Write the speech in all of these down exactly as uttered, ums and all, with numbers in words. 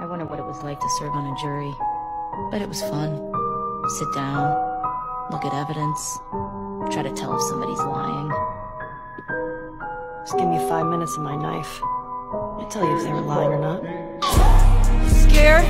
I wonder what it was like to serve on a jury. But it was fun. Sit down, look at evidence, try to tell if somebody's lying. Just give me five minutes of my knife. I'll tell you if they were lying or not. You scared?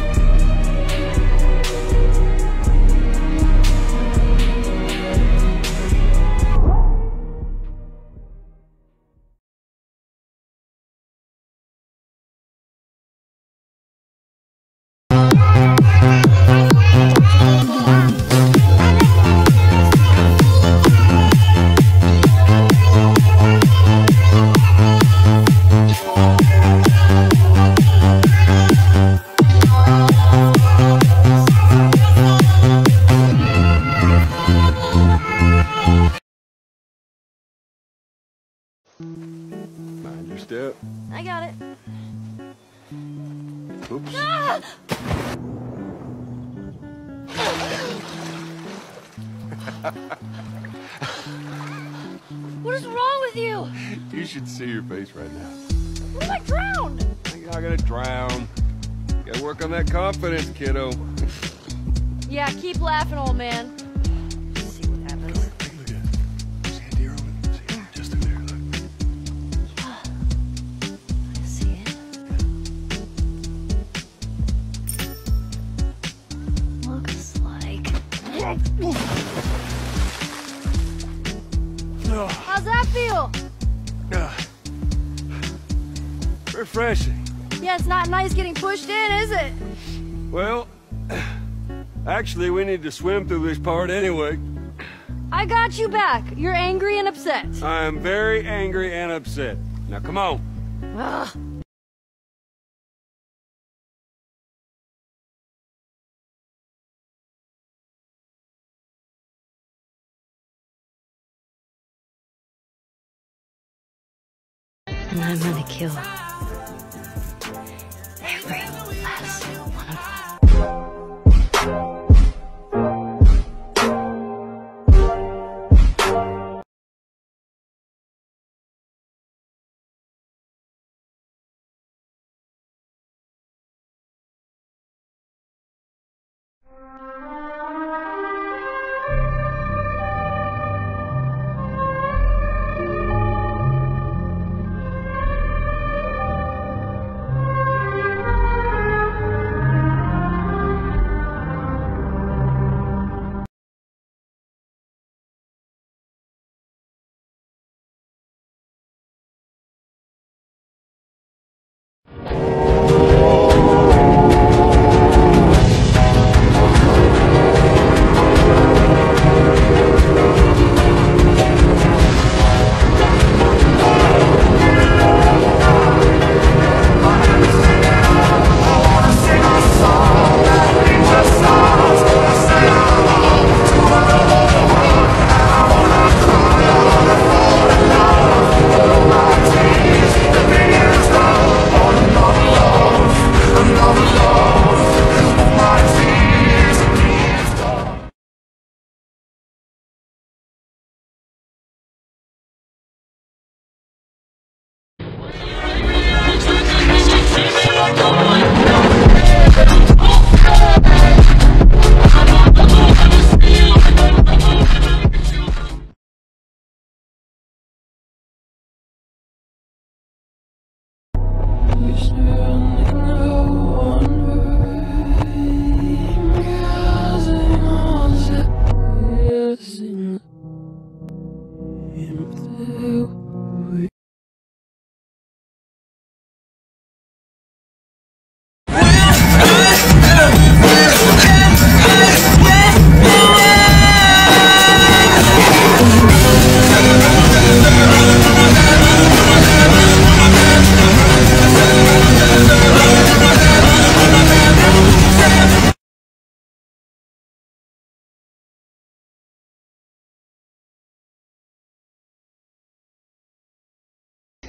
Mind your step. I got it. Oops. Ah! What is wrong with you? You should see your face right now. What if I drown? You're not gonna drown. You gotta work on that confidence, kiddo. Yeah, keep laughing, old man. How's that feel? Uh, refreshing. Yeah, it's not nice getting pushed in, is it? Well, actually, we need to swim through this part anyway. I got you back. You're angry and upset. I am very angry and upset. Now, come on. Ugh. And I'm gonna kill every last one of them.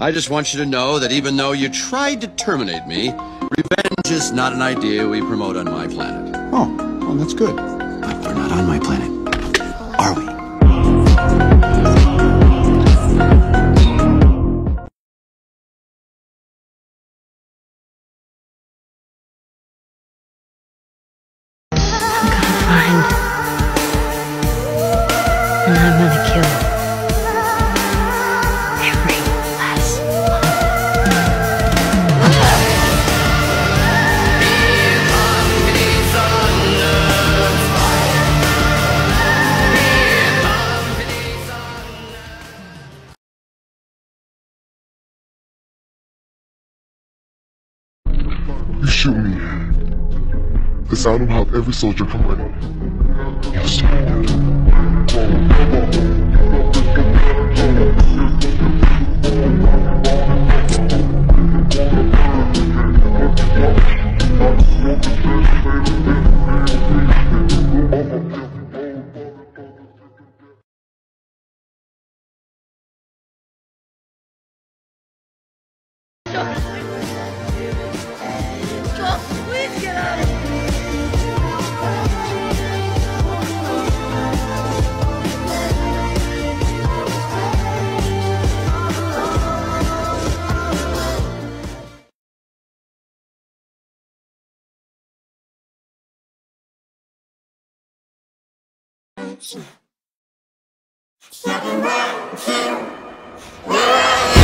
I just want you to know that even though you tried to terminate me, revenge is not an idea we promote on my planet. Oh, well, that's good. But we're not on my planet, are we? mind, and I'm gonna kill every last one. You shoot me, cause I don't have every soldier come running. You stupid. Joel, please get out of here. Nothing but you.